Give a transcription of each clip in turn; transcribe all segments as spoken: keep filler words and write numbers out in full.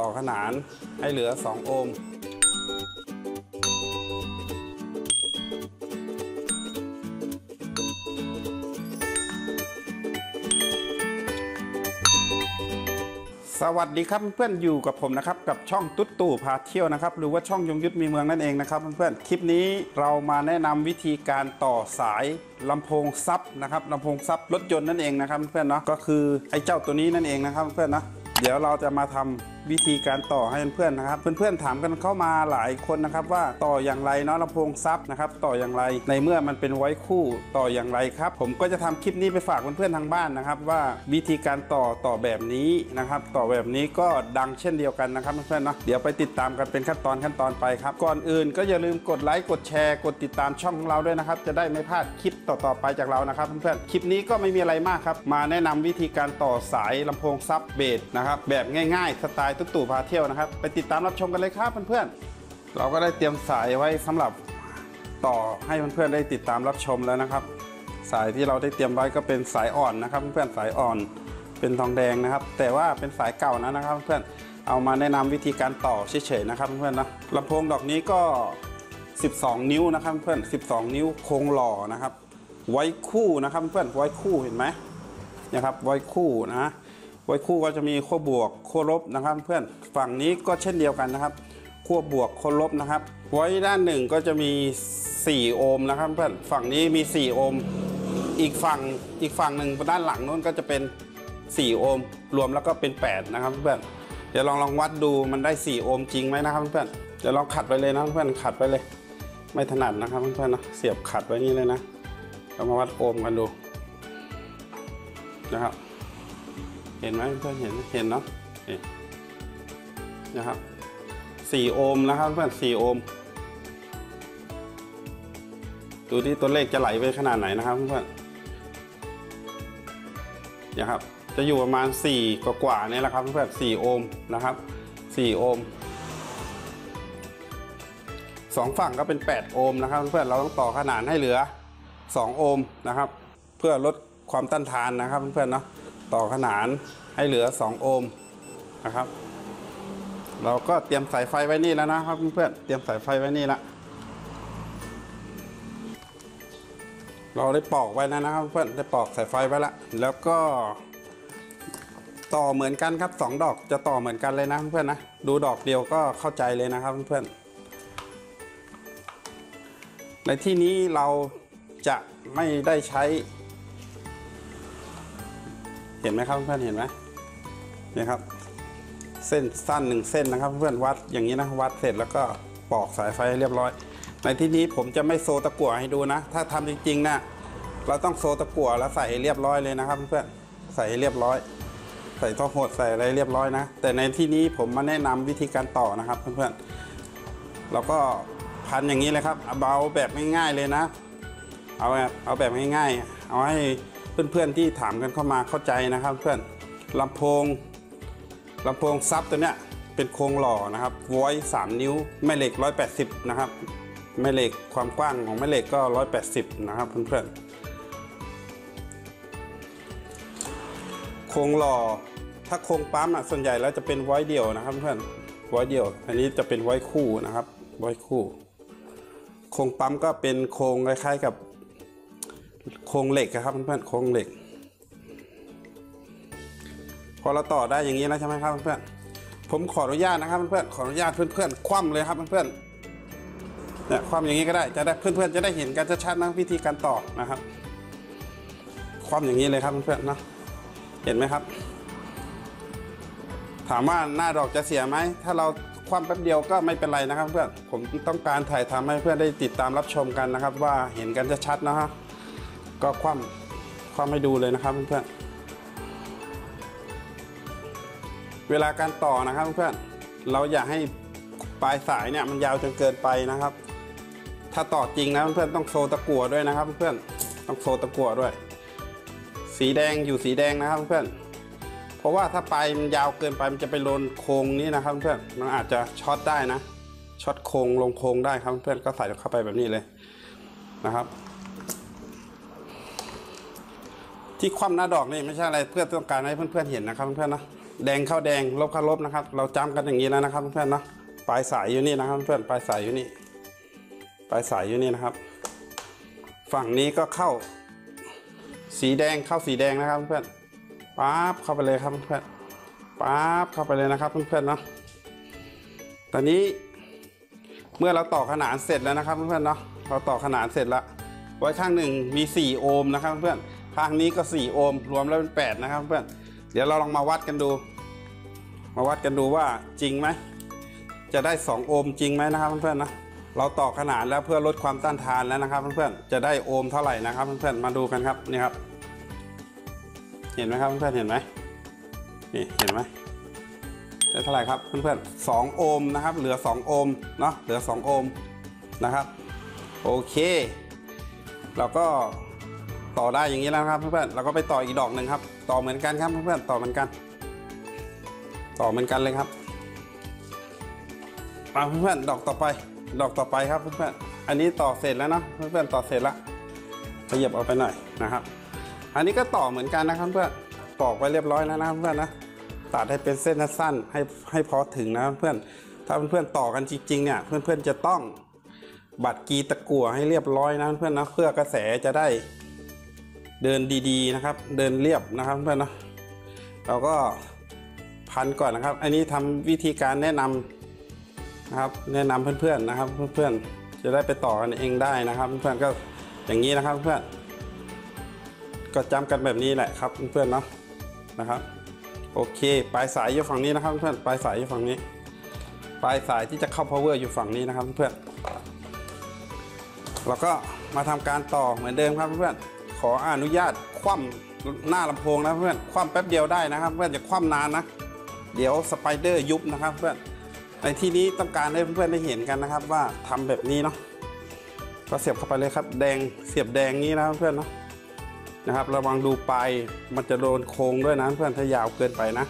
ต่อขนานให้เหลือสองโอห์มสวัสดีครับเพื่อนๆอยู่กับผมนะครับกับช่องตุ๊ดตู่พาเที่ยวนะครับหรือว่าช่องยงยุทธมีเมืองนั่นเองนะครับเพื่อนๆคลิปนี้เรามาแนะนำวิธีการต่อสายลำโพงซับนะครับลำโพงซับรถยนต์นั่นเองนะครับเพื่อนๆเนาะก็คือไอ้เจ้าตัวนี้นั่นเองนะครับเพื่อนๆนะเดี๋ยวเราจะมาทำวิธีการต่อให้เพื่อนๆนะครับเพื่อนๆถามกันเข้ามาหลายคนนะครับว่าต่ออย่างไรเนาะลำโพงซับนะครับต่ออย่างไรในเมื่อมันเป็นไว้คู่ต่ออย่างไรครับผมก็จะทำคลิปนี้ไปฝากเพื่อนๆทางบ้านนะครับว่าวิธีการต่อต่อแบบนี้นะครับต่อแบบนี้ก็ดังเช่นเดียวกันนะครับเพื่อนๆเนาะเดี๋ยวไปติดตามกันเป็นขั้นตอนขั้นตอนไปครับก่อนอื่นก็อย่าลืมกดไลค์กดแชร์กดติดตามช่องของเราด้วยนะครับจะได้ไม่พลาดคลิปต่อๆไปจากเรานะครับเพื่อนๆคลิปนี้ก็ไม่มีอะไรมากครับมาแนะนำวิธีการต่อสายลำโพงซับเบสนะครับแบบง่ายๆสไตล์ตุ๊ดตู่พาเที่ยวนะครับไปติดตามรับชมกันเลยครับเพื่อนๆเราก็ได้เตรียมสายไว้สำหรับต่อให้เพื่อนๆได้ติดตามรับชมแล้วนะครับสายที่เราได้เตรียมไว้ก็เป็นสายอ่อนนะครับเพื่อนๆสายอ่อนเป็นทองแดงนะครับแต่ว่าเป็นสายเก่านะนะครับเพื่อนๆเอามาแนะนำวิธีการต่อเฉยๆนะครับเพื่อนๆนะลำโพงดอกนี้ก็สิบสองนิ้วนะครับเพื่อนสิบสองนิ้วโครงหล่อนะครับไว้คู่นะครับเพื่อนไว้คู่เห็นไหมนะครับไว้คู่นะไว้คู่ก็จะมีขั้วบวกขั้วลบนะครับเพื่อนฝั่งนี้ก็เช่นเดียวกันนะครับขั้วบวกขั้วลบนะครับไว้ด้านหนึ่งก็จะมีสี่โอห์มนะครับเพื่อนฝั่งนี้มีสี่โอห์มอีกฝั่งอีกฝั่งหนึ่งด้านหลังนู้นก็จะเป็นสี่โอห์มรวมแล้วก็เป็นแปดนะครับเพื่อนเดี๋ยวลองลองวัดดูมันได้สี่โอห์มจริงไหมนะครับเพื่อนเดี๋ยวลองขัดไปเลยนะเพื่อนขัดไปเลยไม่ถนัดนะครับเพื่อนนะเสียบขัดไว้นี้เลยนะเรามาวัดโอห์มกันดูนะครับเห็นไหมเพื่อนเห็นเห็นเนาะนะครับสี่โอห์มนะครับเพื่อนสี่โอห์มดูที่ตัวเลขจะไหลไปขนาดไหนนะครับเพื่อนนะครับจะอยู่ประมาณสี่กว่ากว่านี่แหละครับเพื่อนสี่โอห์มนะครับสี่โอห์มสองฝั่งก็เป็นแปดโอห์มนะครับเพื่อนเราต้องต่อขนานให้เหลือสองโอห์มนะครับเพื่อลดความต้านทานนะครับเพื่อนเนาะต่อขนานให้เหลือสองโอห์มนะครับเราก็เตรียมสายไฟไว้นี่แล้วนะครับเพื่อนเตรียมสายไฟไว้นี่ละเราได้ปอกไว้แล้วนะครับเพื่อนได้ปอกสายไฟไว้ละแล้วก็ต่อเหมือนกันครับสองดอกจะต่อเหมือนกันเลยนะเพื่อนนะดูดอกเดียวก็เข้าใจเลยนะครับเพื่อนในที่นี้เราจะไม่ได้ใช้เห็นไหมครับเพื่อนเห็นไหมเนี่ยครับเส้นสั้นหนึ่งเส้นนะครับเพื่อนวัดอย่างนี้นะวัดเสร็จแล้วก็ปอกสายไฟให้เรียบร้อยในที่นี้ผมจะไม่โซตะกั่วให้ดูนะถ้าทำจริงๆนะเราต้องโซตะกั่วแล้วใส่เรียบร้อยเลยนะครับเพื่อนใส่ให้เรียบร้อยใส่ท่อโหดใส่อะไรเรียบร้อยนะแต่ในที่นี้ผมมาแนะนำวิธีการต่อนะครับเพื่อนๆเราก็พันอย่างนี้เลยครับเบาแบบง่ายๆเลยนะเอาเอาแบบง่ายๆเอาให้เพื่อนๆที่ถามกันเข้ามาเข้าใจนะครับเพื่อนลำโพงลำโพงซับตัวเนี้ยเป็นโครงหล่อนะครับไว้สามนิ้วแม่เหล็กหนึ่งร้อยแปดสิบนะครับแม่เหล็กความกว้างของแม่เหล็กก็หนึ่งร้อยแปดสิบนะครับเพื่อนๆโครงหล่อถ้าโครงปั๊มอ่ะส่วนใหญ่แล้วจะเป็นไว้เดี่ยวนะครับเพื่อนไว้เดี่ยวอันนี้จะเป็นไว้คู่นะครับไว้คู่โครงปั๊มก็เป็นโครงคล้ายๆกับโครงเหล็กครับเพื่อนๆโครงเหล็กพอเราต่อได้อย่างนี้แล้วใช่ไหมครับเพื่อนๆผมขออนุญาตนะครับเพื่อนๆขออนุญาตเพื่อนๆคว่ำเลยครับเพื่อนๆเนี่ยคว่ำอย่างนี้ก็ได้จะได้เพื่อนๆจะได้เห็นกันชัดๆนะวิธีการต่อนะครับคว่ำอย่างนี้เลยครับเพื่อนๆนะเห็นไหมครับถามว่าหน้าดอกจะเสียไหมถ้าเราคว่ำแป๊บเดียวก็ไม่เป็นไรนะครับเพื่อนผมต้องการถ่ายทำให้เพื่อนได้ติดตามรับชมกันนะครับว่าเห็นกันชัดๆนะฮะก็คว่ำคว่ำให้ดูเลยนะครับเพื่อนเวลาการต่อนะครับเพื่อนเราอย่าให้ปลายสายเนี่ยมันยาวจนเกินไปนะครับถ้าต่อจริงนะเพื่อนต้องโซตะกั่วด้วยนะครับเพื่อนต้องโซตะกั่วด้วยสีแดงอยู่สีแดงนะครับเพื่อนเพราะว่าถ้าปลายมันยาวเกินไปมันจะไปโดนโครงนี้นะครับเพื่อนมันอาจจะช็อตได้นะช็อตโครงลงโครงได้ครับเพื่อนก็ใส่เข้าไปแบบนี้เลยนะครับที่คว่ำหน้าดอกนี่ไม่ใช่อะไรเพื่อต้องการให้เพื่อนๆเห็นนะครับเพื่อนๆนะ แดงเข้าแดงลบเข้าลบนะครับเราจำกันอย่างนี้แล้วนะครับเพื่อนเนาะปลายสายอยู่นี่นะครับเพื่อนปลายสายอยู่นี่ปลายสายอยู่นี่นะครับฝั่งนี้ก็เข้าสีแดงเข้าสีแดงนะครับเพื่อนป๊าบเข้าไปเลยครับเพื่อนป๊าบเข้าไปเลยนะครับเพื่อนเนาะตอนนี้เมื่อเราต่อขนานเสร็จแล้วนะครับเพื่อนเนาะเราต่อขนานเสร็จแล้วไว้ข้างหนึ่งมีสี่โอห์มนะครับเพื่อนข้างนี้ก็สี่โอห์มรวมแล้วเป็นแปดนะครับเพื่อนเดี๋ยวเราลองมาวัดกันดูมาวัดกันดูว่าจริงไหมจะได้สองโอห์มจริงไหมนะครับเพื่อนๆนะเราต่อขนานแล้วเพื่อลดความต้านทานแล้วนะครับเพื่อนๆจะได้โอห์มเท่าไหร่นะครับเพื่อนๆมาดูกันครับนี่ครับเห็นไหมครับเพื่อนๆเห็นไหมนี่เห็นไหมได้เท่าไหร่ครับเพื่อนๆสองโอห์มนะครับเหลือสองโอห์มเนาะเหลือสองโอห์มนะครับโอเคเราก็ต่อได้อย่างนี้แล้วครับเพื่อนๆเราก็ไปต่ออีกดอกหนึ่งครับต่อเหมือนกันครับเพื่อนๆต่อเหมือนกันต่อเหมือนกันเลยครับมาเพื่อนๆดอกต่อไปดอกต่อไปครับเพื่อนๆอันนี้ต่อเสร็จแล้วเนาะเพื่อนๆต่อเสร็จแล้วขยับเอาไปหน่อยนะครับอันนี้ก็ต่อเหมือนกันนะครับเพื่อนปอกไปเรียบร้อยแล้วนะเพื่อนนะตัดให้เป็นเส้นสั้นให้ให้พอถึงนะเพื่อนถ้าเพื่อนๆต่อกันจริงๆเนี่ยเพื่อนๆจะต้องบัดกีตะกั่วให้เรียบร้อยนะเพื่อนนะเพื่อกระแสจะได้เดินดีๆนะครับเดินเรียบนะครับเพื่อนนะเราก็พันก่อนนะครับอันนี้ทำวิธีการแนะนำนะครับแนะนำเพื่อนๆนะครับเพื่อนๆจะได้ไปต่อกันเองได้นะครับเพื่อนๆก็อย่างนี้นะครับเพื่อนก็จำกันแบบนี้แหละครับเพื่อนๆเนาะนะครับโอเคปลายสายอยู่ฝั่งนี้นะครับเพื่อนปลายสายอยู่ฝั่งนี้ปลายสายที่จะเข้า power อยู่ฝั่งนี้นะครับเพื่อนแล้วก็มาทำการต่อเหมือนเดิมครับเพื่อนขออนุญาตคว่ำหน้าลำโพงนะเพื่อนคว่ำแป๊บเดียวได้นะครับเพื่อนจะคว่ำนานนะเดี๋ยวสไปเดอร์ยุบนะครับเพื่อนในที่นี้ต้องการให้เพื่อนได้เห็นกันนะครับว่าทำแบบนี้เนาะก็เสียบเข้าไปเลยครับแดงเสียบแดงนี้นะเพื่อนเนาะนะครับระวังดูปลายมันจะโดนโค้งด้วยนะเพื่อนถ้ายาวเกินไปนะ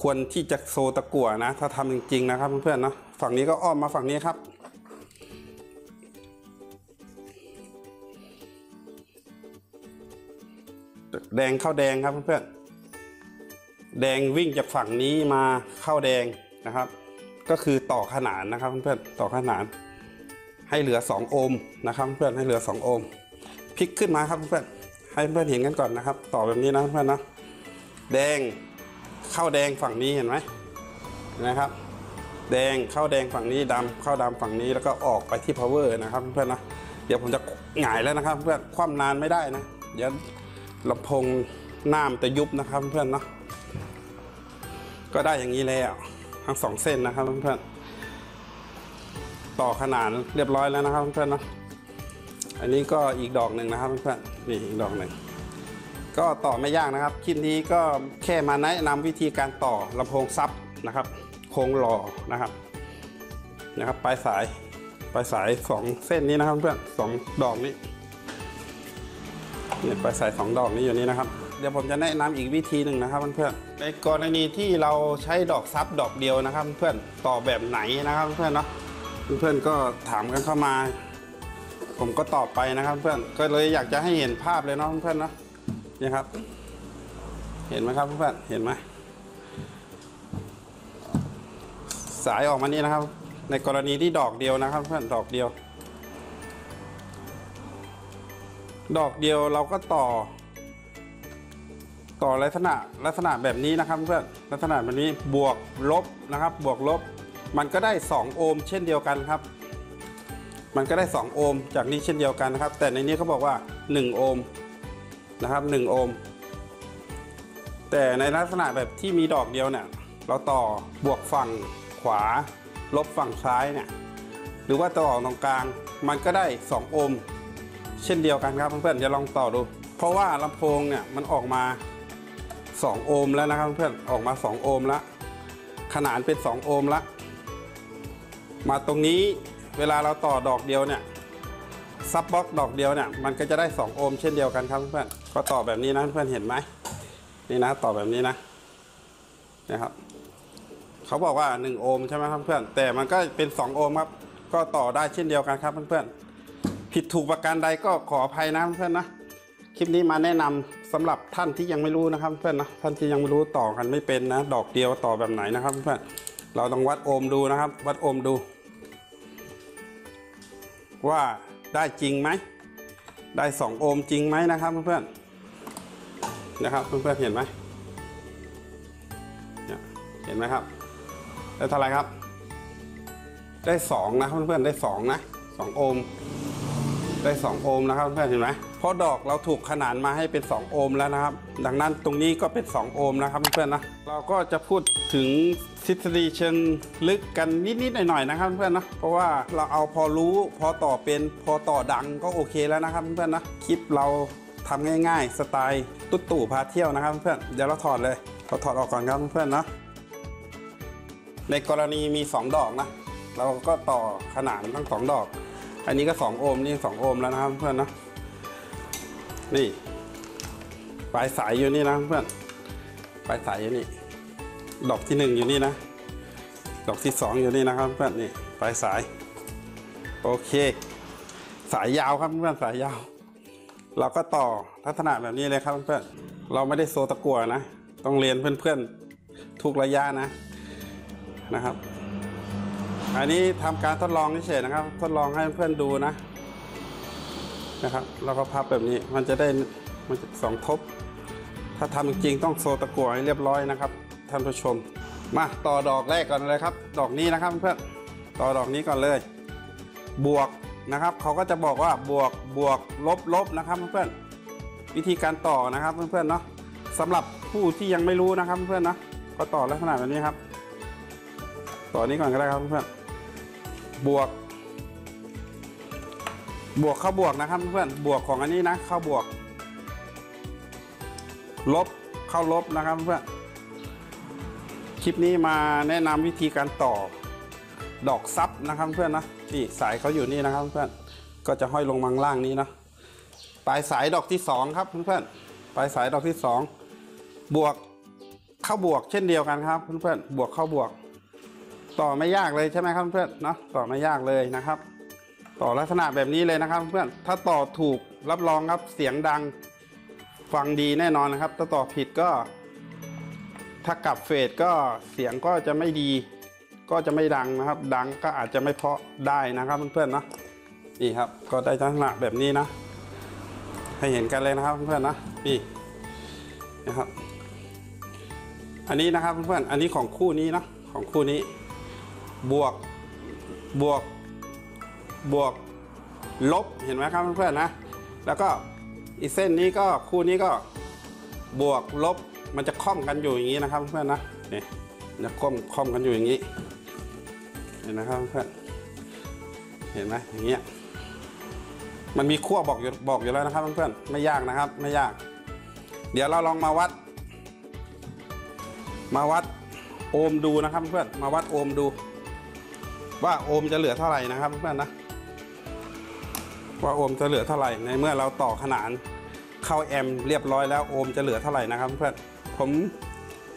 ควรที่จะโซตะกั่วนะถ้าทำจริงๆนะครับเพื่อนเนาะฝั่งนี้ก็อ้อมมาฝั่งนี้ครับแดงเข้าแดงครับเพื่อนๆแดงวิ่งจากฝั่งนี้มาเข้าแดงนะครับก็คือต่อขนานนะครับเพื่อนๆต่อขนานให้เหลือสองโอห์มนะครับเพื่อนให้เหลือสองโอห์มพลิกขึ้นมาครับเพื่อนๆให้เพื่อนเห็นกันก่อนนะครับต่อแบบนี้นะเพื่อนนะแดงเข้าแดงฝั่งนี้เห็นไหมนะครับแดงเข้าแดงฝั่งนี้ดำเข้าดำฝั่งนี้แล้วก็ออกไปที่ power นะครับเพื่อนนะเดี๋ยวผมจะหงายแล้วนะครับเพื่อนคว่ำนานไม่ได้นะเดี๋ยวลำโพงน้ำจะยุบนะครับเพื่อนเนาะก็ได้อย่างนี้แล้วทั้งสองเส้นนะครับเพื่อนต่อขนานเรียบร้อยแล้วนะครับเพื่อนเนาะอันนี้ก็อีกดอกหนึ่งนะครับเพื่อนนี่อีกดอกหนึ่งก็ต่อไม่ยากนะครับคลิปนี้ก็แค่มาแนะนำวิธีการต่อลำโพงซับนะครับโค้งหล่อนะครับนะครับปลายสายปลายสายสองเส้นนี้นะครับเพื่อนสองดอกนี้เนี่ยปลายสายสองดอกนี้อยู่นี้นะครับเดี๋ยวผมจะแนะนำอีกวิธีหนึ่งนะครับเพื่อนในกรณีที่เราใช้ดอกซับดอกเดียวนะครับเพื่อนต่อแบบไหนนะครับเพื่อนเนาะเพื่อนก็ถามกันเข้ามาผมก็ตอบไปนะครับเพื่อนก็เลยอยากจะให้เห็นภาพเลยเนาะเพื่อนเนาะนี่ครับเห็นไหมครับเพื่อนเห็นไหมสายออกมานี่นะครับในกรณีที่ดอกเดียวนะครับเพื่อนดอกเดียวดอกเดียวเราก็ต่อต่อลักษณะลักษณะแบบนี้นะครับเพื่อนลักษณะแบบนี้บวกลบนะครับบวกลบมันก็ได้สองโอห์มเช่นเดียวกันครับมันก็ได้สองโอห์มจากนี้เช่นเดียวกันนะครับแต่ในนี้เขาบอกว่าหนึ่งโอห์มนะครับหนึ่งโอห์มแต่ในลักษณะแบบที่มีดอกเดียวเนี่ยเราต่อบวกฝั่งขวาลบฝั่งซ้ายเนี่ยหรือว่าต่อตรงกลางมันก็ได้สองโอห์มเช่นเดียวกันครับเพื่อนๆจะลองต่อดูเพราะว่าลำโพงเนี่ยมันออกมาสองโอห์มแล้วนะครับเพื่อนออกมาสองโอห์มละขนานเป็นสองโอห์มละมาตรงนี้เวลาเราต่อดอกเดียวเนี่ยซับบล็อกดอกเดียวเนี่ยมันก็จะได้สองโอห์มเช่นเดียวกันครับเพื่อนก็ต่อแบบนี้นะเพื่อนเห็นไหมนี่นะต่อแบบนี้นะนะครับเขาบอกว่าหนึ่งโอห์มใช่ไหมครับเพื่อนแต่มันก็เป็นสองโอห์มครับก็ต่อได้เช่นเดียวกันครับเพื่อนๆผิดถูกประการใดก็ขออภัยนะเพื่อนนะคลิปนี้มาแนะนำ สำหรับท่านที่ยังไม่รู้นะครับเพื่อนนะท่านที่ยังไม่รู้ต่อกันไม่เป็นนะดอกเดียวต่อแบบไหนนะครับเพื่อนเราต้องวัดโอห์มดูนะครับวัดโอห์มดูว่าได้จริงไหมได้สองโอห์มจริงไหมนะครับเพื่อนๆนะครับเพื่อนๆเห็นไหมเห็นไหมครับได้เท่าไรครับได้สองนะเพื่อนๆได้สองนะสองโอห์มได้สองโอห์มนะครับเพื่อนเห็นไหมเพราะดอกเราถูกขนานมาให้เป็นสองโอห์มแล้วนะครับดังนั้นตรงนี้ก็เป็นสองโอห์มนะครับเพื่อนๆนะเราก็จะพูดถึงทฤษฎีเชิงลึกกันนิดๆหน่อยๆนะครับเพื่อนๆนะเพราะว่าเราเอาพอรู้พอต่อเป็นพอต่อดังก็โอเคแล้วนะครับเพื่อนๆนะคลิปเราทำง่ายๆสไตล์ตุ๊ดตู่พาเที่ยวนะครับเพื่อนเดี๋ยวเราถอดเลยเราถอดออกก่อนครับเพื่อนๆนะในกรณีมีสองดอกนะเราก็ต่อขนานทั้งสองดอกอันนี้ก็สองโอห์มนี่สองโอห์มแล้วนะครับเพื่อนนะนี่ปลายสายอยู่นี่นะเพื่อนปลายสายอยู่นี่ดอกที่หนึ่งอยู่นี่นะดอกที่สองอยู่นี่นะครับเพื่อนนี่ปลายสายโอเคสายยาวครับเพื่อนสายยาวเราก็ต่อลักษณะแบบนี้เลยครับเพื่อนเราไม่ได้โซตะกั่วนะต้องเรียนเพื่อนๆทุกระยะนะนะครับอันนี้ทำการทดลองเฉยๆนะครับทดลองให้เพื่อนดูนะนะครับแล้วก็พับแบบนี้มันจะได้มันจะสองทบถ้าทำจริงต้องโซตะกั่วให้เรียบร้อยนะครับท่านผู้ชมมาต่อดอกแรกก่อนเลยครับดอกนี้นะครับเพื่อนต่อดอกนี้ก่อนเลยบวกนะครับเขาก็จะบอกว่าบวกบวกลบลบนะครับเพื่อนวิธีการต่อนะครับเพื่อนๆเนาะสำหรับผู้ที่ยังไม่รู้นะครับเพื่อนๆนะก็ต่อลักษณะแบบนี้ครับต่อนี้ก่อนก็ได้ครับเพื่อนบวกบวกเข้าบวกนะครับเพื่อนบวกของอันนี้นะเข้าบวกลบเข้าลบนะครับเพื่อนคลิปนี้มาแนะนำวิธีการต่อดอกซับนะครับเพื่อนนะนี่สายเขาอยู่นี่นะครับเพื่อนก็จะห้อยลงมังล่างนี้นะปลายสายดอกที่สองครับเพื่อนปลายสายดอกที่สองบวกเข้าบวกเช่นเดียวกันครับเพื่อนๆบวกเข้าบวกต่อไม่ยากเลยใช่ไหมครับเพื่อนเนาะต่อไม่ยากเลยนะครับต่อลักษณะแบบนี้เลยนะครับเพื่อนถ้าต่อถูกรับรองครับเสียงดังฟังดีแน่นอนนะครับถ้าต่อผิดก็ถ้ากลับเฟสก็เสียงก็จะไม่ดีก็จะไม่ดังนะครับดังก็อาจจะไม่เพาะได้นะครับเพื่อนๆเนาะนี่ครับก็ได้ลักษณะแบบนี้นะให้เห็นกันเลยนะครับเพื่อนๆนะนี่นะครับอันนี้นะครับเพื่อนๆอันนี้ของคู่นี้นะของคู่นี้บวกบวกบวกลบเห็นไหมครับเพื่อนๆนะแล้วก็อีกเส้นนี้ก็คู่นี้ก็บวกลบมันจะคล่อมกันอยู่อย่างนี้นะครับเพื่อนๆนะนี่จะคล่อมคล่อมกันอยู่อย่างนี้เห็นนะครับเพื่อนเห็นไหมอย่างเงี้ยมันมีขั้วบอกอยู่บอกอยู่แล้วนะครับเพื่อนๆไม่ยากนะครับไม่ยากเดี๋ยวเราลองมาวัดมาวัดโอห์มดูนะครับเพื่อนมาวัดโอห์มดูว่าโอห์มจะเหลือเท่าไหร่นะครับเพื่อนนะว่าโอห์มจะเหลือเท่าไหร่ในเมื่อเราต่อขนานเข้าแอมเรียบร้อยแล้วโอห์มจะเหลือเท่าไหร่นะครับเพื่อนผม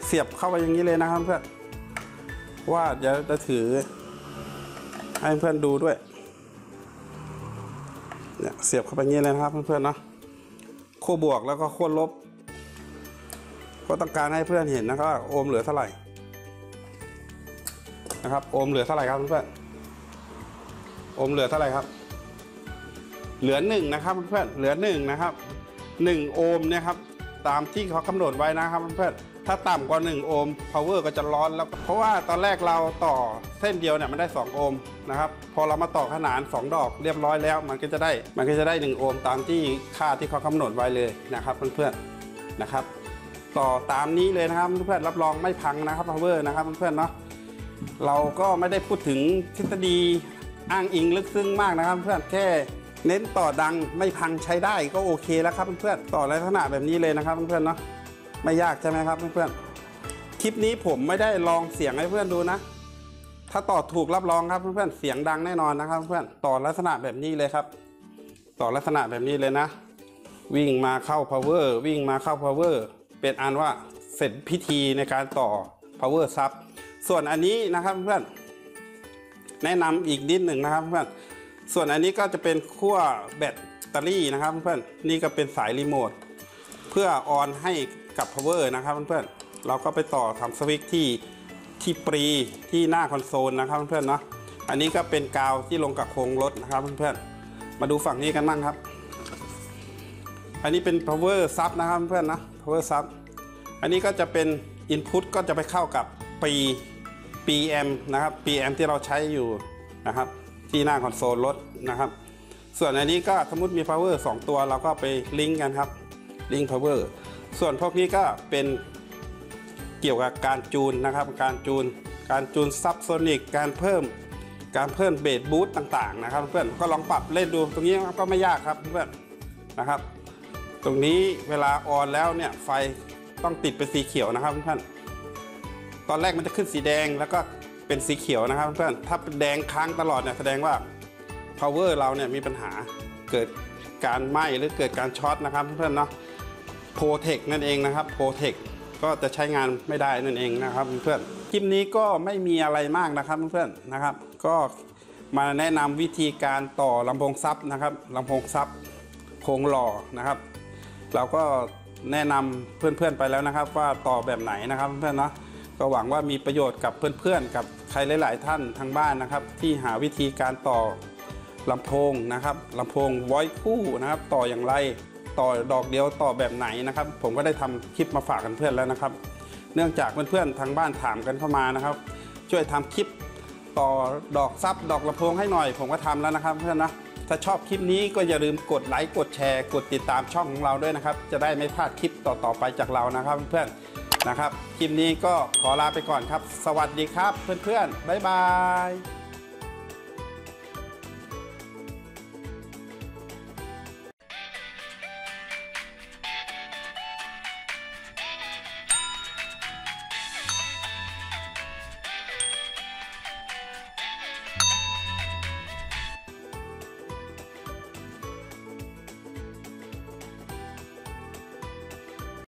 เสียบเข้าไปอย่างนี้เลยนะครับเพื่อนว่าเดี๋ยวจะถือให้เพื่อนดูด้วยเนี่ยเสียบเข้าไปอย่างนี้เลยนะครับเพื่อนๆเนาะขั้วบวกแล้วก็ขั้วลบก็ต้องการให้เพื่อนเห็นนะครับโอห์มเหลือเท่าไหร่นะครับโอห์มเหลือเท่าไหร่ครับเพื่อนโอห์มเหลือเท่าไหร่ครับเหลือหนึ่งนะครับเพื่อนเหลือหนึ่งนะครับหนึ่งโอห์มเนี่ยครับตามที่เขากำหนดไว้นะครับเพื่อนถ้าต่ำกว่าหนึ่งโอห์ม power ก็จะร้อนแล้วเพราะว่าตอนแรกเราต่อเส้นเดียวเนี่ยมันได้สองโอห์มนะครับพอเรามาต่อขนานสองดอกเรียบร้อยแล้วมันก็จะได้มันก็จะได้หนึ่งโอห์มตามที่ค่าที่เขากำหนดไว้เลยนะครับเพื่อนๆนะครับต่อตามนี้เลยนะครับเพื่อนรับรองไม่พังนะครับ power นะครับเพื่อนๆเนาะเราก็ไม่ได้พูดถึงทฤษฎีอ้างอิงลึกซึ้งมากนะครับเพื่อนแค่เน้นต่อดังไม่พังใช้ได้ก็โอเคแล้วครับเพื่อนต่อลักษณะแบบนี้เลยนะครับเพื่อนเนาะไม่ยากใช่ไหมครับเพื่อนคลิปนี้ผมไม่ได้ลองเสียงให้เพื่อนดูนะถ้าต่อถูกรับรองครับเพื่อนเสียงดังแน่นอนนะครับเพื่อนต่อลักษณะแบบนี้เลยครับต่อลักษณะแบบนี้เลยนะวิ่งมาเข้า power วิ่งมาเข้า power เป็นอันว่าเสร็จพิธีในการต่อ power subส่วนอันนี้นะครับเพื่อนแนะนำอีกนิดหนึ่งนะครับเพื่อนส่วนอันนี้ก็จะเป็นขั้วแบตเตอรี่นะครับเพื่อนนี่ก็เป็นสายรีโมทเ พื่อออนให้กับพาวเวอร์นะครับเพื่อนๆเราก็ไปต่อทำสวิตช์ที่ที่ปรีที่หน้าคอนโซลนะครับเพื่อนๆเนาะอันนี้ก็เป็นกาวที่ลงกับโครงรถนะครับเพื่อนๆมาดูฝั่งนี้กันบ้างครับอันนี้เป็น power sub นะครับเพื่อนๆนะ power sub อันนี้ก็จะเป็น input ก็จะไปเข้ากับปี pm นะครับ pm ที่เราใช้อยู่นะครับที่หน้าคอนโซลรถนะครับส่วนอันนี้ก็สมมติมี power สองตัวเราก็ไปลิงก์กันครับลิงก์ power ส่วนพวกนี้ก็เป็นเกี่ยวกับการจูนนะครับการจูนการจูนซับโซนิกการเพิ่มการเพิ่มเบสบูทต่างๆนะครับเพื่อนก็ลองปรับเล่นดูตรงนี้ก็ไม่ยากครับเพื่อนนะครับตรงนี้เวลาออนแล้วเนี่ยไฟต้องติดเป็นสีเขียวนะครับเพื่อนตอนแรกมันจะขึ้นสีแดงแล้วก็เป็นสีเขียวนะครับเพื่อนถ้าเป็นแดงค้างตลอดเนี่ยแสดงว่า power เราเนี่ยมีปัญหาเกิดการไหม้หรือเกิดการช็อตนะครับเพื่อนเนาะ protect นั่นเองนะครับ protect ก็จะใช้งานไม่ได้นั่นเองนะครับเพื่อนคลิปนี้ก็ไม่มีอะไรมากนะครับเพื่อนนะครับก็มาแนะนำวิธีการต่อลำโพงซับนะครับลำโพงซับโครงหล่อนะครับเราก็แนะนำเพื่อนๆไปแล้วนะครับว่าต่อแบบไหนนะครับเพื่อนเนาะก็หวังว่ามีประโยชน์กับเพื่อนๆกับใครหลายๆท่านทางบ้านนะครับที่หาวิธีการต่อลำโพงนะครับลำโพงไว้คู่นะครับต่ออย่างไรต่อดอกเดียวต่อแบบไหนนะครับผมก็ได้ทำคลิปมาฝากกันเพื่อนแล้วนะครับเนื่องจากเพื่อนๆทางบ้านถามกันเข้ามานะครับช่วยทำคลิปต่อดอกซับดอกลำโพงให้หน่อยผมก็ทำแล้วนะครับเพื่อนนะถ้าชอบคลิปนี้ก็อย่าลืมกดไลค์กดแชร์กดติดตามช่องของเราด้วยนะครับจะได้ไม่พลาดคลิปต่อๆไปจากเรานะครับเพื่อนๆนะครับคลิปนี้ก็ขอลาไปก่อนครับสวัสดีครับเพื่อนๆบ๊ายบาย